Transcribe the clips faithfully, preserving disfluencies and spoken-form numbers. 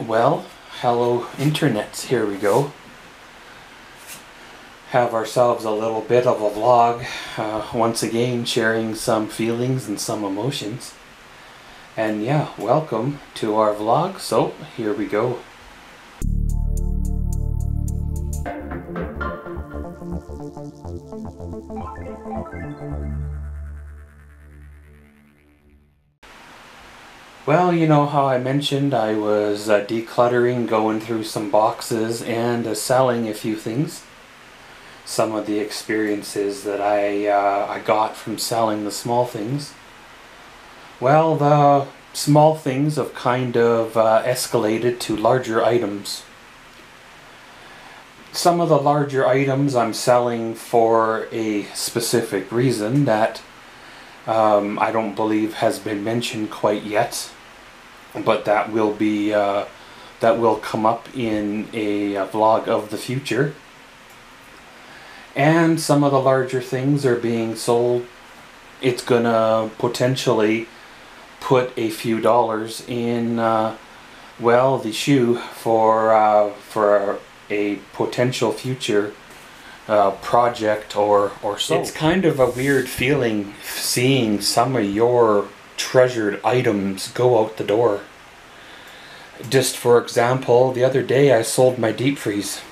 Well, hello internets, here we go. Have ourselves a little bit of a vlog, uh, once again sharing some feelings and some emotions. And yeah, welcome to our vlog, so here we go. Well, you know how I mentioned I was uh, decluttering, going through some boxes and uh, selling a few things. Some of the experiences that I, uh, I got from selling the small things. Well, the small things have kind of uh, escalated to larger items. Some of the larger items I'm selling for a specific reason that Um, I don't believe has been mentioned quite yet, but that will be uh, that will come up in a, a vlog of the future. And some of the larger things are being sold. It's gonna potentially put a few dollars in uh, well, the shoe for uh, for a potential future Uh, project or or so. It's kind of a weird feeling seeing some of your treasured items go out the door. Just for example, the other day I sold my deep freeze.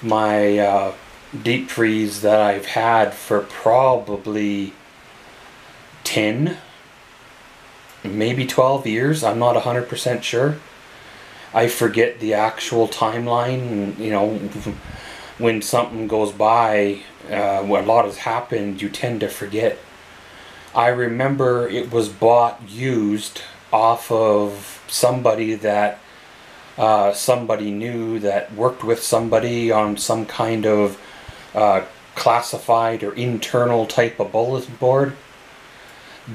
My uh, deep freeze that I've had for probably ten, maybe twelve years. I'm not one hundred percent sure. I forget the actual timeline, you know, when something goes by, uh, when a lot has happened, you tend to forget. I remember it was bought used off of somebody that uh, somebody knew that worked with somebody on some kind of uh, classified or internal type of bulletin board.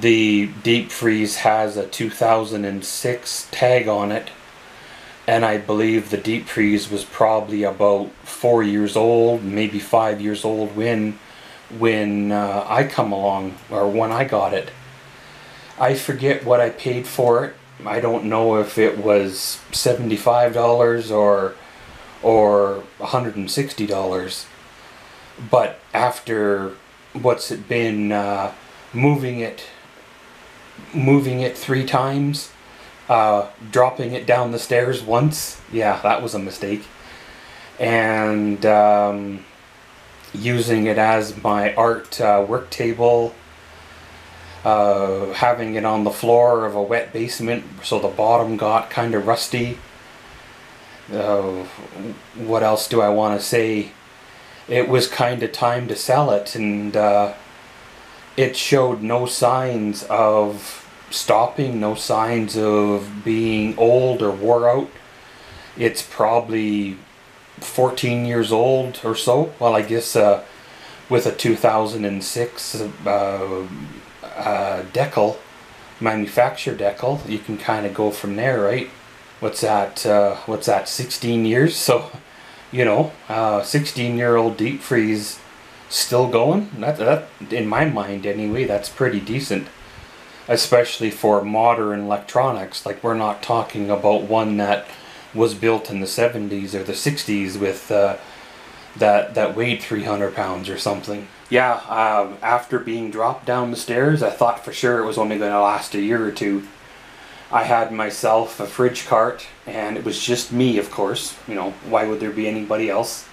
The deep freeze has a two thousand six tag on it. And I believe the deep freeze was probably about four years old, maybe five years old when when uh, I come along, or when I got it. I forget what I paid for it. I don't know if it was seventy-five dollars or or one hundred sixty dollars. But after what's it been, uh, moving it moving it three times. Uh, dropping it down the stairs once, yeah, that was a mistake, and um, using it as my art uh, work table, uh, having it on the floor of a wet basement so the bottom got kind of rusty. Uh, what else do I want to say? It was kind of time to sell it, and uh, it showed no signs of stopping, no signs of being old or wore out. It's probably fourteen years old or so. Well, I guess uh, with a two thousand six uh, uh, decal, manufacturer decal, you can kind of go from there, right? What's that, uh, what's that, sixteen years? So, you know, uh, sixteen year old deep freeze still going. That, that, in my mind anyway, that's pretty decent. Especially for modern electronics. Like, we're not talking about one that was built in the seventies or the sixties with uh, that that weighed three hundred pounds or something. Yeah, um, after being dropped down the stairs, I thought for sure it was only going to last a year or two. I had myself a fridge cart, and it was just me, of course. You know, why would there be anybody else?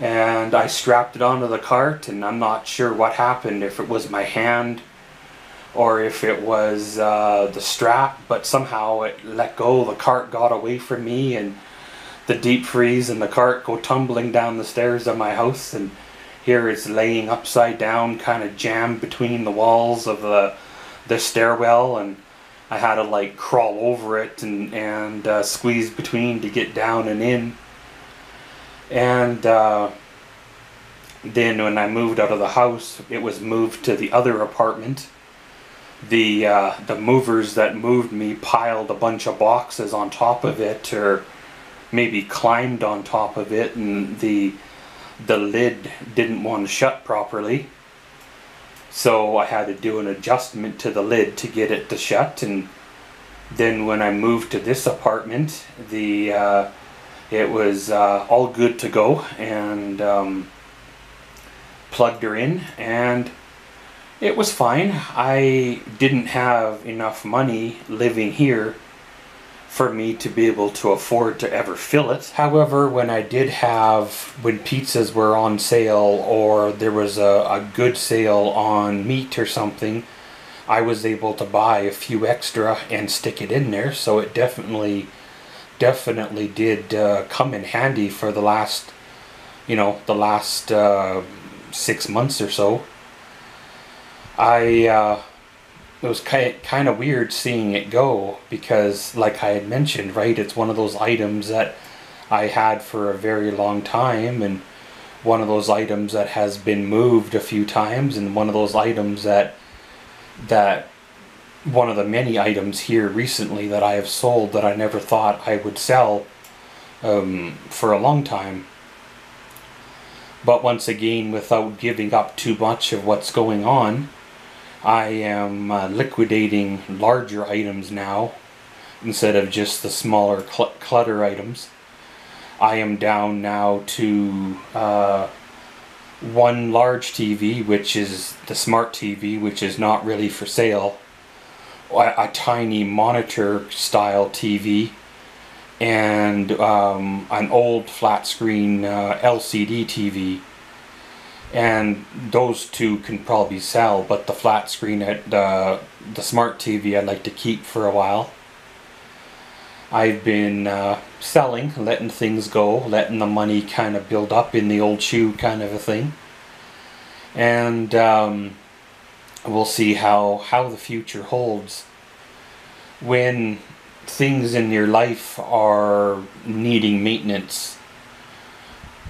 And I strapped it onto the cart, and I'm not sure what happened, if it was my hand or if it was uh, the strap, but somehow it let go. The cart got away from me, and the deep freeze and the cart go tumbling down the stairs of my house, and here it's laying upside down, kind of jammed between the walls of the, the stairwell, and I had to like crawl over it and, and uh, squeeze between to get down and in. And uh, then when I moved out of the house, it was moved to the other apartment. The uh, the movers that moved me piled a bunch of boxes on top of it, or maybe climbed on top of it, and the the lid didn't want to shut properly, so I had to do an adjustment to the lid to get it to shut, and Then when I moved to this apartment, the uh, it was uh, all good to go, and um, plugged her in, and it was fine. I didn't have enough money living here for me to be able to afford to ever fill it. However, when I did have, when pizzas were on sale, or there was a, a good sale on meat or something, I was able to buy a few extra and stick it in there. So it definitely, definitely did uh, come in handy for the last, you know, the last uh, six months or so. I, uh, it was kind of weird seeing it go, because like I had mentioned, right, it's one of those items that I had for a very long time, and one of those items that has been moved a few times, and one of those items that, that one of the many items here recently that I have sold that I never thought I would sell um, for a long time. But once again, without giving up too much of what's going on, I am uh, liquidating larger items now instead of just the smaller cl clutter items. I am down now to uh, one large T V, which is the smart T V, which is not really for sale, a, a tiny monitor style T V, and um, an old flat screen uh, L C D T V, and those two can probably sell, but the flat screen at the, the smart T V I'd like to keep for a while. I've been uh, selling, letting things go, letting the money kind of build up in the old shoe kind of a thing, and um, we'll see how, how the future holds. When things in your life are needing maintenance,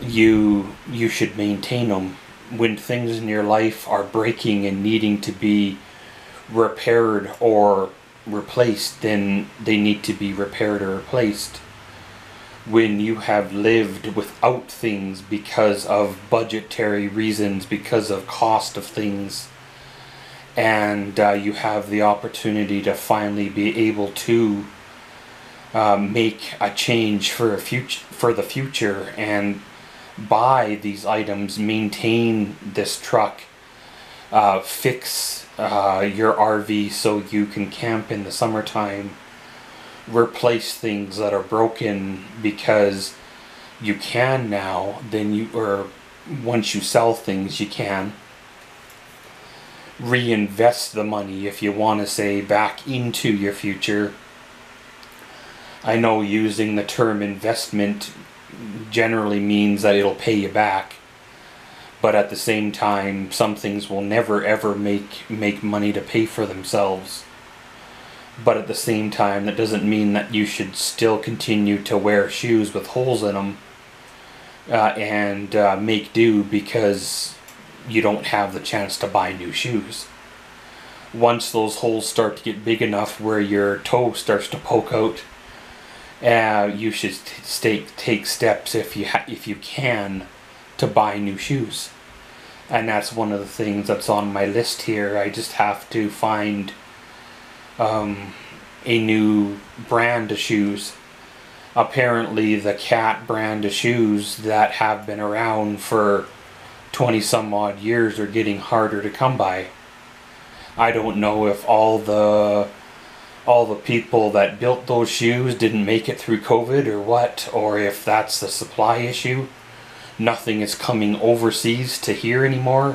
you you should maintain them. When things in your life are breaking and needing to be repaired or replaced, then they need to be repaired or replaced. When you have lived without things because of budgetary reasons, because of cost of things, and uh, you have the opportunity to finally be able to Uh, make a change for a future for the future and buy these items, maintain this truck, uh, fix uh, your R V so you can camp in the summertime, replace things that are broken because you can now, then you, or once you sell things you can reinvest the money if you want to say back into your future. I know using the term investment generally means that it'll pay you back, but at the same time, some things will never ever make make money to pay for themselves. But at the same time, that doesn't mean that you should still continue to wear shoes with holes in them uh, and uh, make do because you don't have the chance to buy new shoes. Once those holes start to get big enough where your toe starts to poke out, Uh, you should stay, take steps if you ha if you can to buy new shoes. And that's one of the things that's on my list here. I just have to find um, a new brand of shoes. Apparently the Cat brand of shoes that have been around for twenty some odd years are getting harder to come by. I don't know if all the all the people that built those shoes didn't make it through COVID or what, or if that's the supply issue. Nothing is coming overseas to here anymore,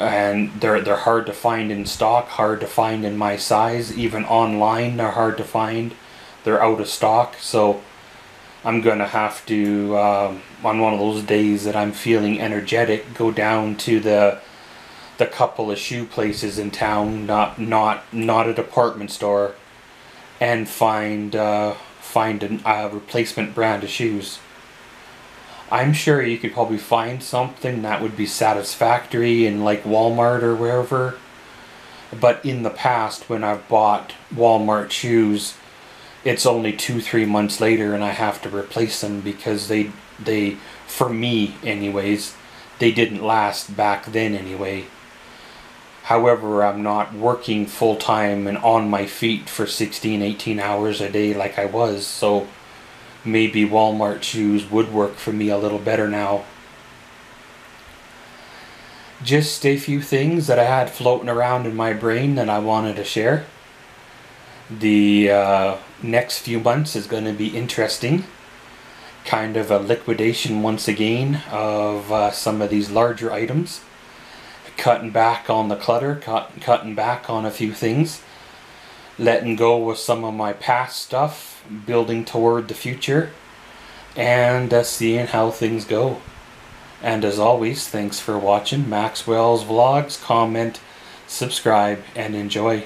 and they're they're hard to find in stock, hard to find in my size. Even online they're hard to find, they're out of stock. So I'm gonna have to um, on one of those days that I'm feeling energetic, go down to the the couple of shoe places in town, not not not a department store, and find uh, find a uh, replacement brand of shoes. I'm sure you could probably find something that would be satisfactory in like Walmart or wherever, but in the past when I've bought Walmart shoes, it's only two three months later and I have to replace them because they they for me anyways, they didn't last back then anyway. However, I'm not working full-time and on my feet for sixteen, eighteen hours a day like I was, so maybe Walmart shoes would work for me a little better now. Just a few things that I had floating around in my brain that I wanted to share. The uh, next few months is going to be interesting. Kind of a liquidation once again of uh, some of these larger items. Cutting back on the clutter, cut, cutting back on a few things, letting go of some of my past stuff, building toward the future, and uh, seeing how things go. And as always, thanks for watching Maxwell's Vlogs. Comment, subscribe, and enjoy.